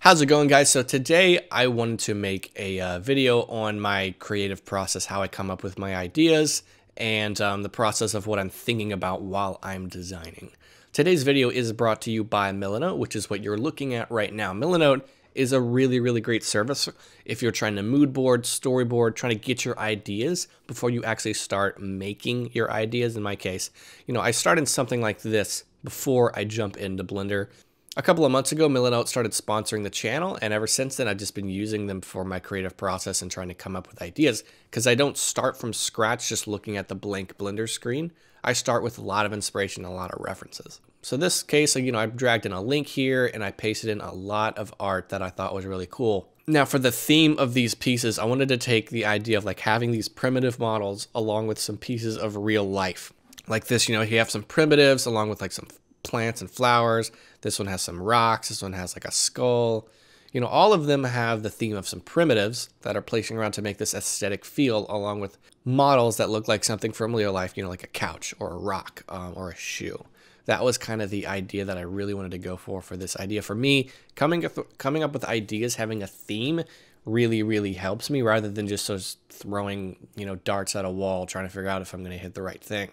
How's it going, guys? So today I wanted to make a video on my creative process, how I come up with my ideas and the process of what I'm thinking about while I'm designing. Today's video is brought to you by Milanote, which is what you're looking at right now. Milanote is a really, really great service if you're trying to mood board, storyboard, trying to get your ideas before you actually start making your ideas. In my case, you know, I started something like this before I jump into Blender. A couple of months ago, Milanote started sponsoring the channel, and ever since then, I've just been using them for my creative process and trying to come up with ideas, because I don't start from scratch just looking at the blank Blender screen. I start with a lot of inspiration and a lot of references. So this case, you know, I've dragged in a link here, and I pasted in a lot of art that I thought was really cool. Now, for the theme of these pieces, I wanted to take the idea of like having these primitive models along with some pieces of real life. Like this, you know, you have some primitives along with like some plants and flowers. This one has some rocks. This one has like a skull. You know, all of them have the theme of some primitives that are placing around to make this aesthetic feel, along with models that look like something from real life, you know, like a couch or a rock or a shoe. That was kind of the idea that I really wanted to go for this idea. For me, coming up with ideas, having a theme really, really helps me, rather than just sort of throwing, you know, darts at a wall trying to figure out if I'm going to hit the right thing.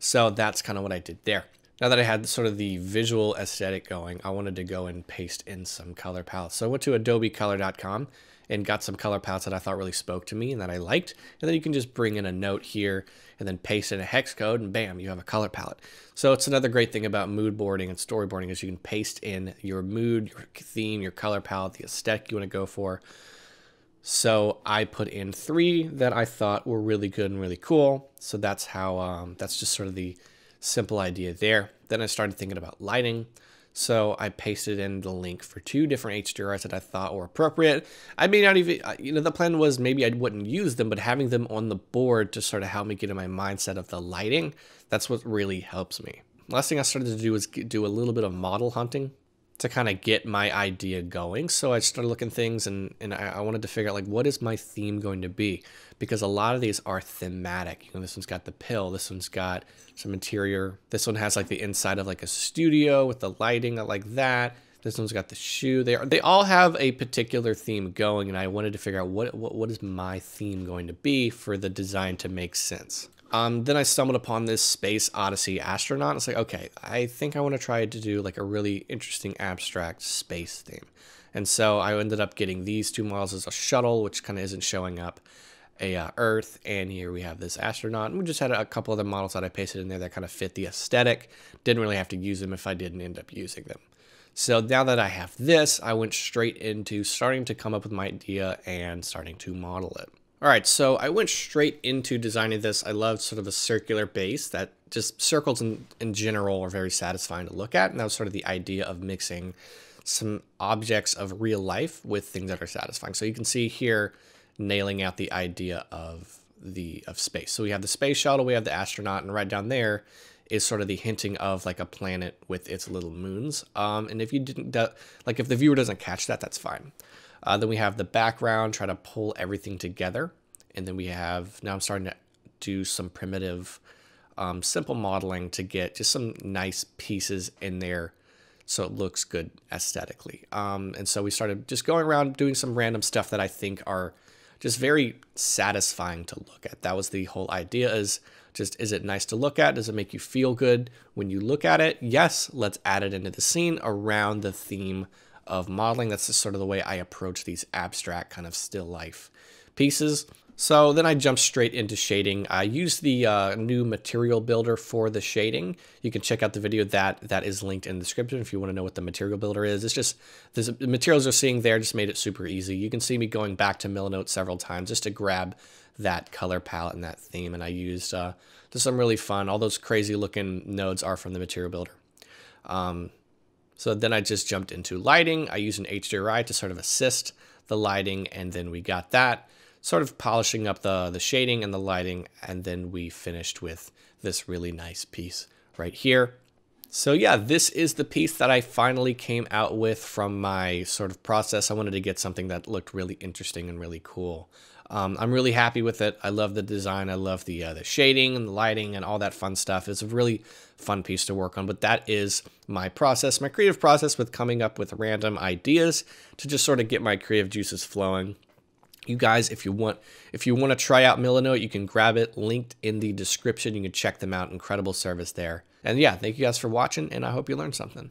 So that's kind of what I did there. Now that I had sort of the visual aesthetic going, I wanted to go and paste in some color palettes. So I went to adobecolor.com and got some color palettes that I thought really spoke to me and that I liked. And then you can just bring in a note here and then paste in a hex code, and bam, you have a color palette. So it's another great thing about mood boarding and storyboarding is you can paste in your mood, your theme, your color palette, the aesthetic you want to go for. So I put in three that I thought were really good and really cool. So that's how, that's just sort of the simple idea there. Then I started thinking about lighting. So I pasted in the link for two different HDRs that I thought were appropriate. I may not even, you know, the plan was maybe I wouldn't use them, but having them on the board to sort of help me get in my mindset of the lighting, that's what really helps me. Last thing I started to do is do a little bit of model hunting to kind of get my idea going. So I started looking things and I wanted to figure out like, what is my theme going to be? Because a lot of these are thematic. You know, this one's got the pill, this one's got some interior. This one has like the inside of like a studio with the lighting like that. This one's got the shoe. They all have a particular theme going, and I wanted to figure out what is my theme going to be for the design to make sense. Then I stumbled upon this Space Odyssey astronaut. It's like, okay, I think I want to try to do like a really interesting abstract space theme. And so I ended up getting these two models as a shuttle, which kind of isn't showing up, a Earth. And here we have this astronaut. And we just had a couple other models that I pasted in there that kind of fit the aesthetic. Didn't really have to use them if I didn't end up using them. So now that I have this, I went straight into starting to come up with my idea and starting to model it. All right, so I went straight into designing this. I love sort of a circular base that just circles in general are very satisfying to look at. And that was sort of the idea of mixing some objects of real life with things that are satisfying. So you can see here, nailing out the idea of space. So we have the space shuttle, we have the astronaut, and right down there is sort of the hinting of like a planet with its little moons. And if you didn't, like if the viewer doesn't catch that, that's fine. Then we have the background, try to pull everything together. And then we have, now I'm starting to do some primitive, simple modeling to get just some nice pieces in there so it looks good aesthetically. And so we started just going around doing some random stuff that I think are just very satisfying to look at. That was the whole idea, is just, is it nice to look at? Does it make you feel good when you look at it? Yes, let's add it into the scene around the theme of modeling. That's just sort of the way I approach these abstract kind of still life pieces. So then I jumped straight into shading. I used the new Material Builder for the shading. You can check out the video that is linked in the description if you want to know what the Material Builder is. It's just, the materials you're seeing there just made it super easy. You can see me going back to Milanote several times just to grab that color palette and that theme. And I used just some really fun, all those crazy looking nodes are from the Material Builder. So then I just jumped into lighting. I used an HDRI to sort of assist the lighting, and then we got that, sort of polishing up the shading and the lighting, and then we finished with this really nice piece right here. So yeah, this is the piece that I finally came out with from my sort of process. I wanted to get something that looked really interesting and really cool. I'm really happy with it. I love the design. I love the shading and the lighting and all that fun stuff. It's a really fun piece to work on, but that is my process, my creative process with coming up with random ideas to just sort of get my creative juices flowing. You guys, if you want to try out Milanote, you can grab it, linked in the description. You can check them out. Incredible service there. And yeah, thank you guys for watching, and I hope you learned something.